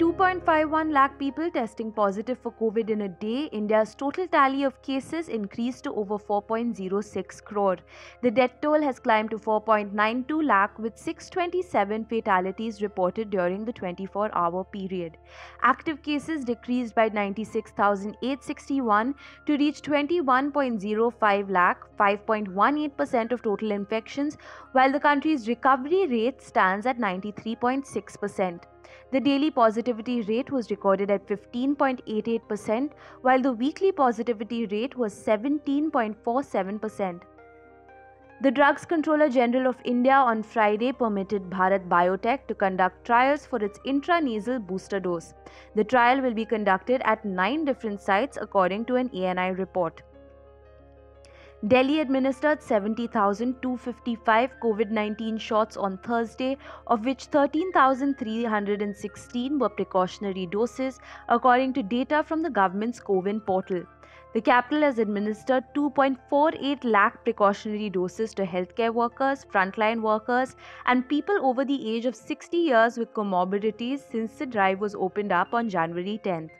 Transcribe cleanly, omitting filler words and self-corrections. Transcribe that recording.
With 2.51 lakh people testing positive for COVID in a day, India's total tally of cases increased to over 4.06 crore. The death toll has climbed to 4.92 lakh with 627 fatalities reported during the 24-hour period. Active cases decreased by 96,861 to reach 21.05 lakh, 5.18% of total infections, while the country's recovery rate stands at 93.6%. The daily positivity rate was recorded at 15.88%, while the weekly positivity rate was 17.47%. The Drugs Controller General of India on Friday permitted Bharat Biotech to conduct trials for its intranasal booster dose. The trial will be conducted at 9 different sites according to an ANI report. Delhi administered 70,255 COVID-19 shots on Thursday, of which 13,316 were precautionary doses, according to data from the government's CoWIN portal. The capital has administered 2.48 lakh precautionary doses to healthcare workers, frontline workers, and people over the age of 60 years with comorbidities since the drive was opened up on January 10th.